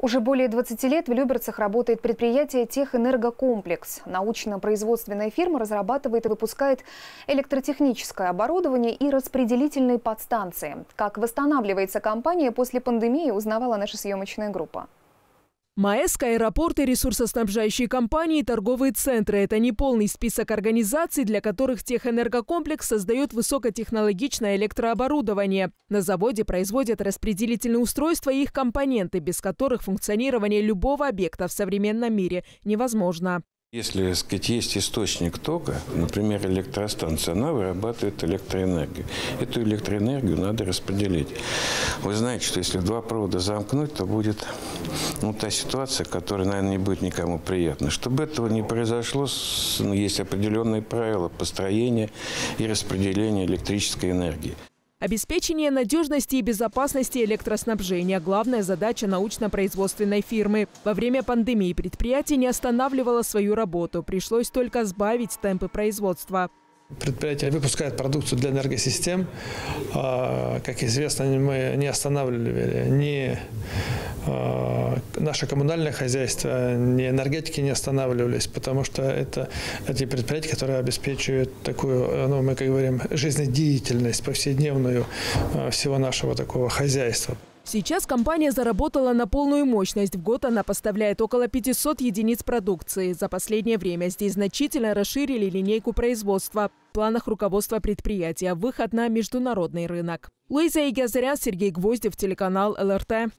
Уже более 20 лет в Люберцах работает предприятие «Техэнергокомплекс». Научно-производственная фирма разрабатывает и выпускает электротехническое оборудование и распределительные подстанции. Как восстанавливается компания после пандемии, узнавала наша съемочная группа. МОЭСК, аэропорты, ресурсоснабжающие компании, торговые центры – это неполный список организаций, для которых «Техэнергокомплекс» создает высокотехнологичное электрооборудование. На заводе производят распределительные устройства и их компоненты, без которых функционирование любого объекта в современном мире невозможно. Если, так сказать, есть источник тока, например, электростанция, она вырабатывает электроэнергию. Эту электроэнергию надо распределить. Вы знаете, что если два провода замкнуть, то будет та ситуация, которая, наверное, не будет никому приятна. Чтобы этого не произошло, есть определенные правила построения и распределения электрической энергии. Обеспечение надежности и безопасности электроснабжения – главная задача научно-производственной фирмы. Во время пандемии предприятие не останавливало свою работу. Пришлось только сбавить темпы производства. Предприятие выпускает продукцию для энергосистем. Как известно, мы не останавливали ни наше коммунальное хозяйство, ни энергетики не останавливались, потому что это те предприятия, которые обеспечивают такую, мы как говорим, жизнедеятельность повседневную всего нашего такого хозяйства. Сейчас компания заработала на полную мощность. В год она поставляет около 500 единиц продукции. За последнее время здесь значительно расширили линейку производства. В планах руководства предприятия – выход на международный рынок. Луиза Егиазарян, Сергей Гвоздев, телеканал ЛРТ.